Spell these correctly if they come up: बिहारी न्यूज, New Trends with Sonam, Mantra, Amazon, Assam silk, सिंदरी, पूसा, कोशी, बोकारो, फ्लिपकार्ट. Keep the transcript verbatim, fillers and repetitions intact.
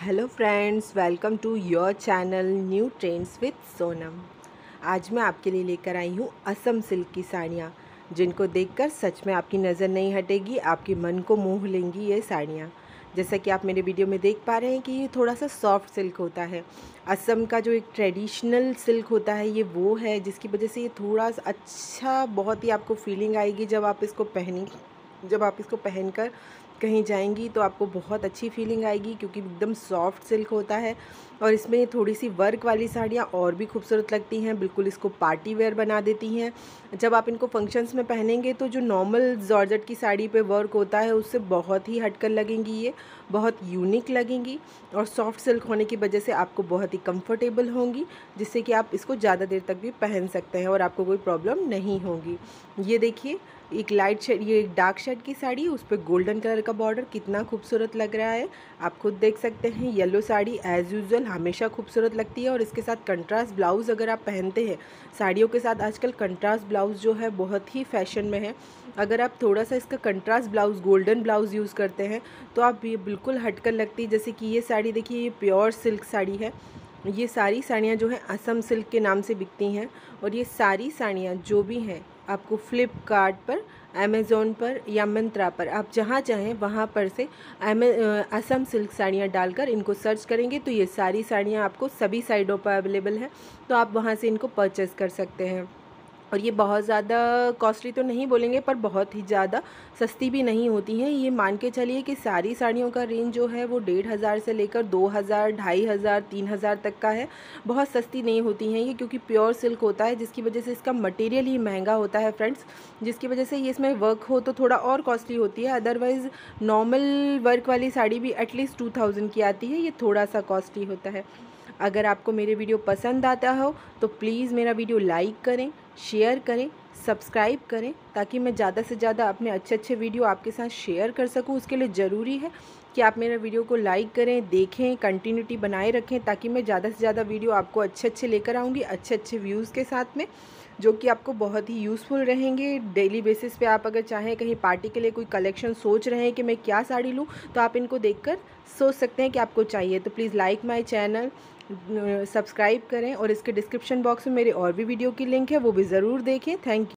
Hello friends, welcome to your channel new trends with Sonam. आज मैं आपके लिए लेकर आई हूँ असम सिल्क की साड़ियाँ, जिनको देखकर सच में आपकी नज़र नहीं हटेगी, आपके मन को मोह लेंगी ये साड़ियाँ। जैसा कि आप मेरे वीडियो में देख पा रहे हैं कि ये थोड़ा सा सॉफ्ट सिल्क होता है। असम का जो एक ट्रेडिशनल सिल्क होता है ये वो है, जिसकी वजह से ये थोड़ा सा अच्छा, बहुत ही आपको फीलिंग आएगी जब आप इसको पहनी जब आप इसको पहनकर कहीं जाएंगी तो आपको बहुत अच्छी फीलिंग आएगी, क्योंकि एकदम सॉफ्ट सिल्क होता है। और इसमें थोड़ी सी वर्क वाली साड़ियाँ और भी खूबसूरत लगती हैं, बिल्कुल इसको पार्टी वेयर बना देती हैं। जब आप इनको फंक्शंस में पहनेंगे तो जो नॉर्मल जॉर्जेट की साड़ी पे वर्क होता है उससे बहुत ही हटकर लगेंगी, ये बहुत यूनिक लगेंगी। और सॉफ्ट सिल्क होने की वजह से आपको बहुत ही कम्फर्टेबल होंगी, जिससे कि आप इसको ज़्यादा देर तक भी पहन सकते हैं और आपको कोई प्रॉब्लम नहीं होगी। ये देखिए, एक लाइट शेड, ये एक डार्क शेड की साड़ी, उस पर गोल्डन कलर का बॉर्डर कितना खूबसूरत लग रहा है, आप खुद देख सकते हैं। येलो साड़ी एज़ यूजुअल हमेशा खूबसूरत लगती है, और इसके साथ कंट्रास्ट ब्लाउज़ अगर आप पहनते हैं, साड़ियों के साथ आजकल कंट्रास्ट ब्लाउज़ जो है बहुत ही फैशन में है। अगर आप थोड़ा सा इसका contrast blouse, golden blouse use करते हैं तो आप ये बिल्कुल हटकर लगती है। जैसे कि ये साड़ी देखिए, ये प्योर सिल्क साड़ी है। ये सारी साड़ियाँ जो हैं असम सिल्क के नाम से बिकती हैं, और ये सारी साड़ियाँ जो भी हैं आपको फ्लिपकार्ट पर, अमेज़ॉन पर या मंत्रा पर, आप जहाँ चाहें वहाँ पर से असम सिल्क साड़ियाँ डालकर इनको सर्च करेंगे तो ये सारी साड़ियाँ आपको सभी साइडों पर अवेलेबल हैं, तो आप वहाँ से इनको परचेज़ कर सकते हैं। और ये बहुत ज़्यादा कॉस्टली तो नहीं बोलेंगे, पर बहुत ही ज़्यादा सस्ती भी नहीं होती हैं। ये मान के चलिए कि सारी साड़ियों का रेंज जो है वो डेढ़ हज़ार से लेकर दो हज़ार, ढाई हज़ार, तीन हज़ार तक का है। बहुत सस्ती नहीं होती हैं ये, क्योंकि प्योर सिल्क होता है, जिसकी वजह से इसका मटेरियल ही महंगा होता है फ्रेंड्स, जिसकी वजह से ये इसमें वर्क हो तो थोड़ा और कॉस्टली होती है। अदरवाइज़ नॉर्मल वर्क वाली साड़ी भी एटलीस्ट टू थाउजेंड की आती है, ये थोड़ा सा कॉस्टली होता है। अगर आपको मेरे वीडियो पसंद आता हो तो प्लीज़ मेरा वीडियो लाइक करें, शेयर करें, सब्सक्राइब करें, ताकि मैं ज़्यादा से ज़्यादा अपने अच्छे अच्छे वीडियो आपके साथ शेयर कर सकूं। उसके लिए ज़रूरी है कि आप मेरा वीडियो को लाइक करें, देखें, कंटिन्यूटी बनाए रखें, ताकि मैं ज़्यादा से ज़्यादा वीडियो आपको अच्छे अच्छे लेकर आऊँगी, अच्छे अच्छे व्यूज़ के साथ में, जो कि आपको बहुत ही यूज़फुल रहेंगे। डेली बेसिस पे आप अगर चाहें कहीं पार्टी के लिए कोई कलेक्शन सोच रहे हैं कि मैं क्या साड़ी लूँ, तो आप इनको देखकर सोच सकते हैं कि आपको चाहिए। तो please like my channel, subscribe करें, और इसके डिस्क्रिप्शन बॉक्स में मेरे और भी वीडियो की लिंक है, वो भी ज़रूर देखें। Thank you.